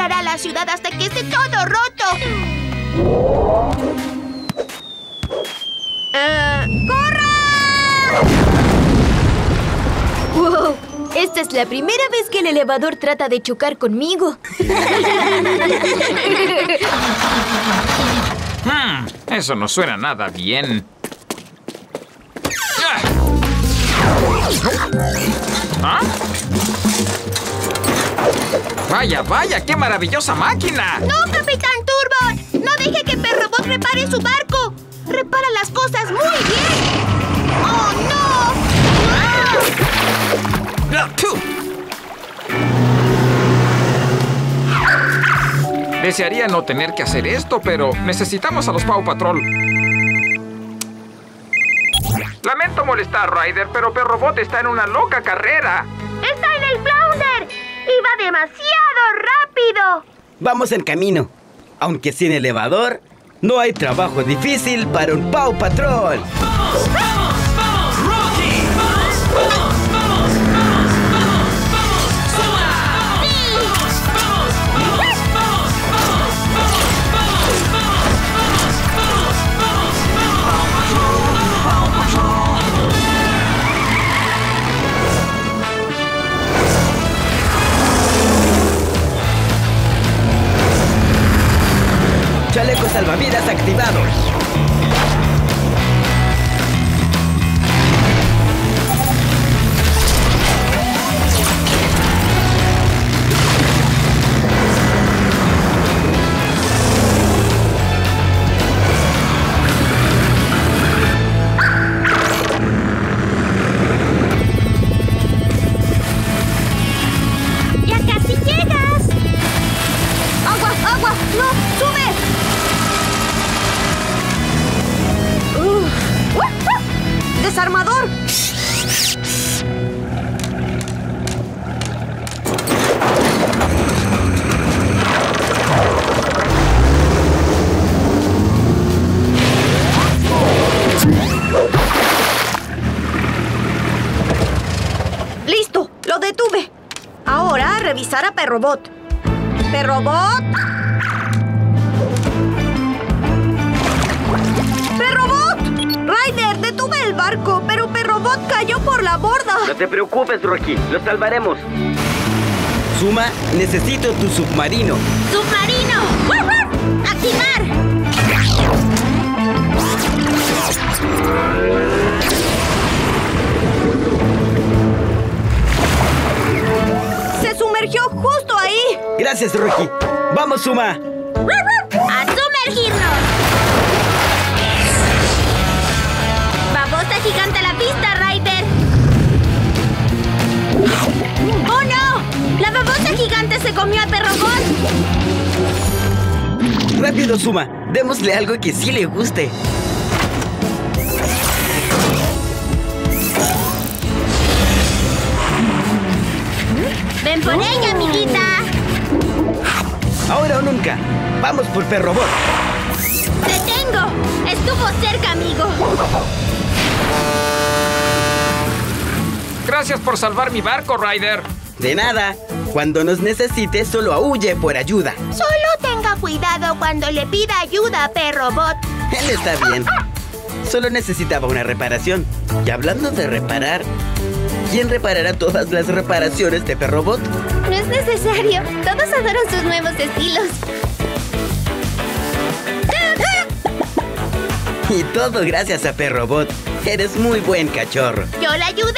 parará la ciudad hasta que esté todo roto. ¡Corran! ¡Wow! Esta es la primera vez que el elevador trata de chocar conmigo. Eso no suena nada bien. ¿Ah? ¡Vaya, vaya! ¡Qué maravillosa máquina! ¡No, Capitán Turbo! ¡No deje que Perrobot repare su barco! ¡Repara las cosas muy bien! ¡Oh, no! ¡Ah! Desearía no tener que hacer esto, pero necesitamos a los Paw Patrol. Lamento molestar, Ryder, pero Perrobot está en una loca carrera. ¡Está en el flounder! ¡Iba demasiado rápido! Vamos en camino. Aunque sin elevador, no hay trabajo difícil para un Paw Patrol. ¡Vamos, vamos, vamos, Rocky! ¡Vamos, vamos, vamos, vamos, vamos, vamos, Zuma! ¡Vamos, vamos, vamos, vamos, vamos, vamos, vamos, vamos, vamos, vamos, vamos, Paw Patrol! ¡Chalecos salvavidas activados! ¡Ya casi llegas! ¡Agua, agua! ¡No! ¡Sube! ¡Desarmador! ¡Listo! ¡Lo detuve! Ahora a revisar a Perrobot. ¡Perrobot! ¡Ryder, detuve el barco, pero Perrobot cayó por la borda! No te preocupes, Rocky. Lo salvaremos. Zuma, necesito tu submarino. ¡Submarino! ¡Wah, wah! ¡Activar! ¡Se sumergió justo ahí! Gracias, Rocky. ¡Vamos, Zuma! ¡Wah, wah! ¡A sumergirnos! ¡Gigante la pista, Ryder! ¡Oh, no! ¡La babosa gigante se comió a Perrobot! ¡Rápido, Zuma! ¡Démosle algo que sí le guste! ¡Ven por ella, amiguita! ¡Ahora o nunca! ¡Vamos por Perrobot! ¡Te tengo! ¡Estuvo cerca, amigo! Gracias por salvar mi barco, Ryder. De nada. Cuando nos necesites, solo aúlle por ayuda. Solo tenga cuidado cuando le pida ayuda a Perrobot. Él está bien. Solo necesitaba una reparación. Y hablando de reparar, ¿quién reparará todas las reparaciones de Perrobot? No es necesario. Todos adoran sus nuevos estilos. Y todo gracias a Perrobot. Eres muy buen cachorro. ¡Yo la ayudé!